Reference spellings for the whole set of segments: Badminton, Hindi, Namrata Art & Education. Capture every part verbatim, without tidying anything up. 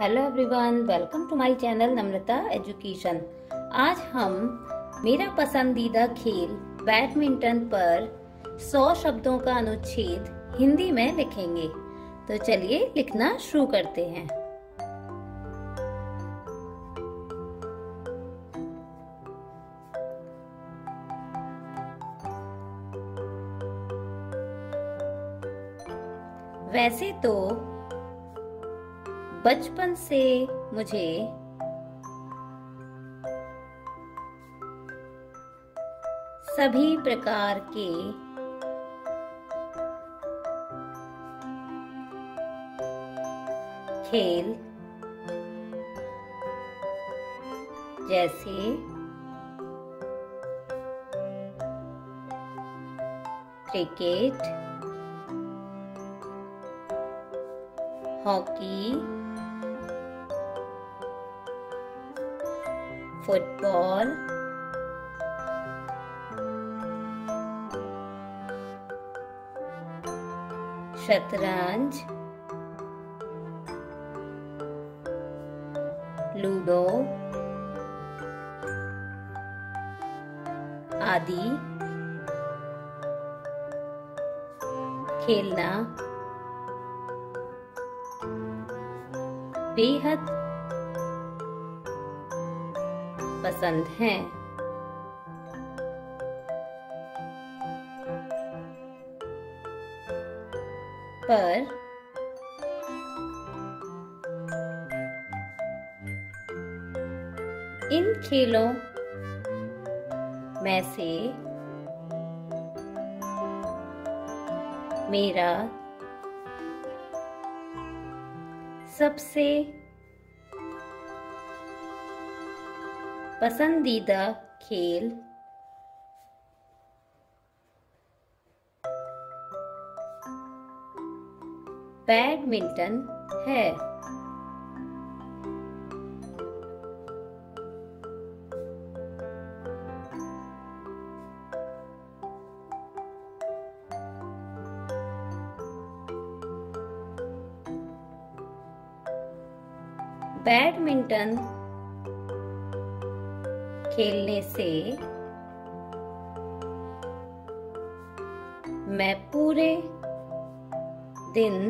Hello everyone, welcome to my channel Namrata education. आज हम मेरा पसंदीदा खेल बैडमिंटन पर सौ शब्दों का अनुच्छेद हिंदी में लिखेंगे। तो चलिए लिखना शुरू करते हैं। वैसे तो बचपन से मुझे सभी प्रकार के खेल जैसे क्रिकेट, हॉकी, फुटबॉल, शतरंज, लूडो आदि खेलना बेहद पसंद है। पर इन खेलों में से मेरा सबसे पसंदीदा खेल बैडमिंटन है। बैडमिंटन खेलने से मैं पूरे दिन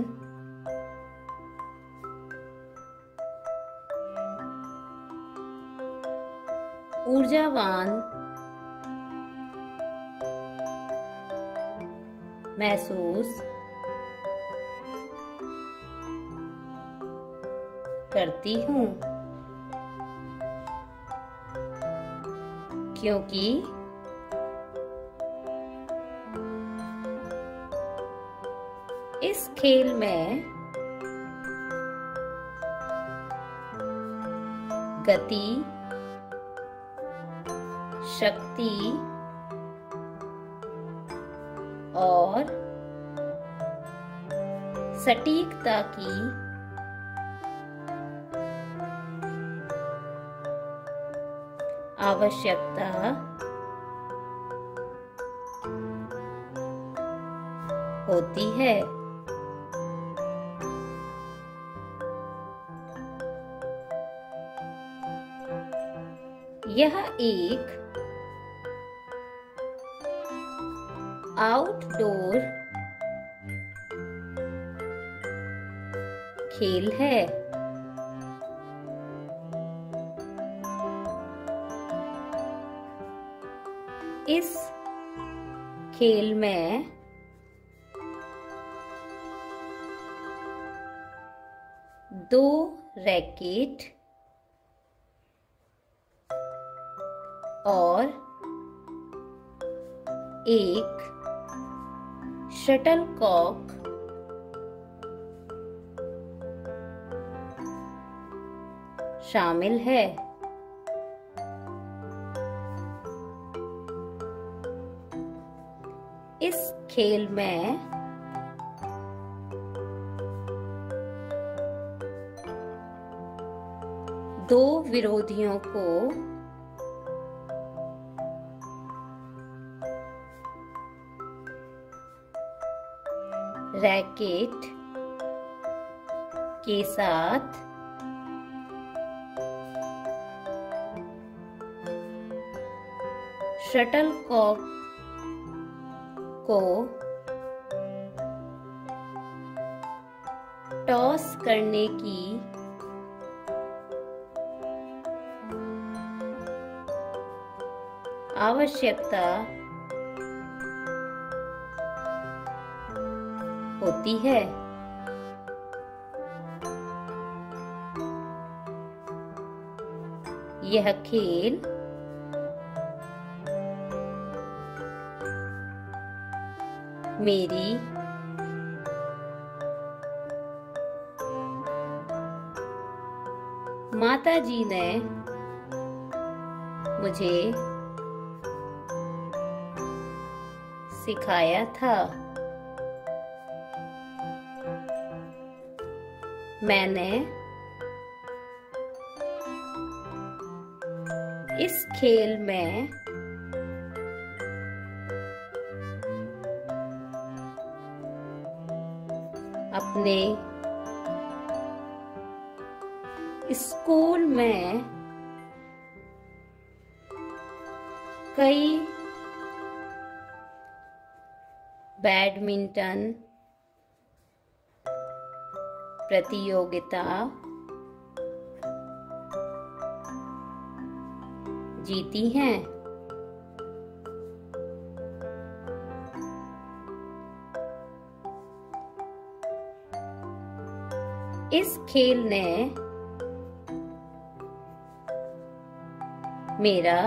ऊर्जावान महसूस करती हूँ, क्योंकि इस खेल में गति, शक्ति और सटीकता की आवश्यकता होती है। यह एक आउटडोर खेल है। इस खेल में दो रैकेट और एक शटलकॉक शामिल है। इस खेल में दो विरोधियों को रैकेट के साथ शटलकॉक को टॉस करने की आवश्यकता होती है। यह खेल मेरी माताजी ने मुझे सिखाया था। मैंने इस खेल में अपने स्कूल में कई बैडमिंटन प्रतियोगिता जीती हैं। इस खेल ने मेरा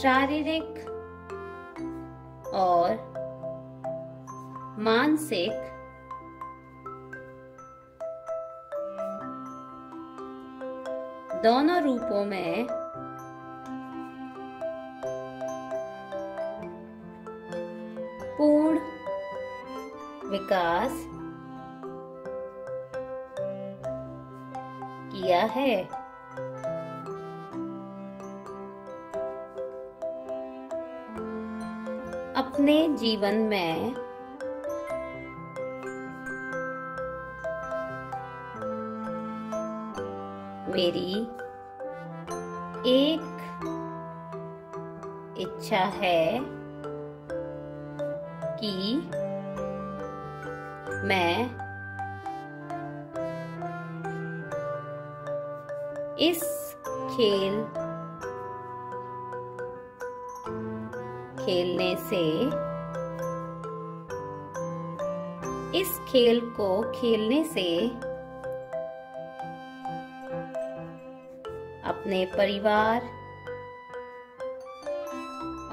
शारीरिक और मानसिक दोनों रूपों में पूर्ण विकास किया है। अपने जीवन में मेरी एक इच्छा है कि मैं इस खेल खेलने से इस खेल को खेलने से अपने परिवार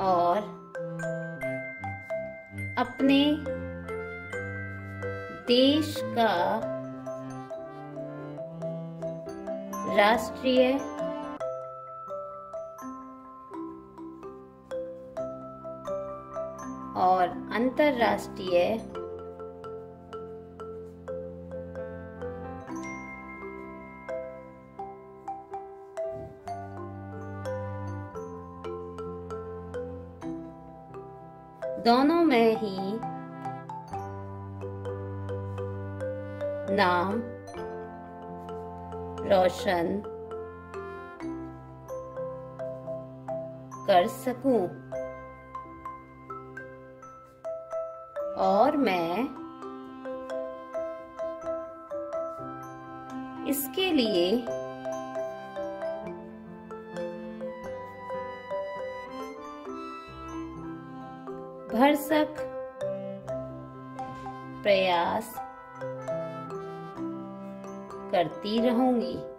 और अपने देश का राष्ट्रीय और अंतर्राष्ट्रीय दोनों में ही नाम रोशन कर सकूं और मैं इसके लिए भरसक प्रयास करती रहूंगी।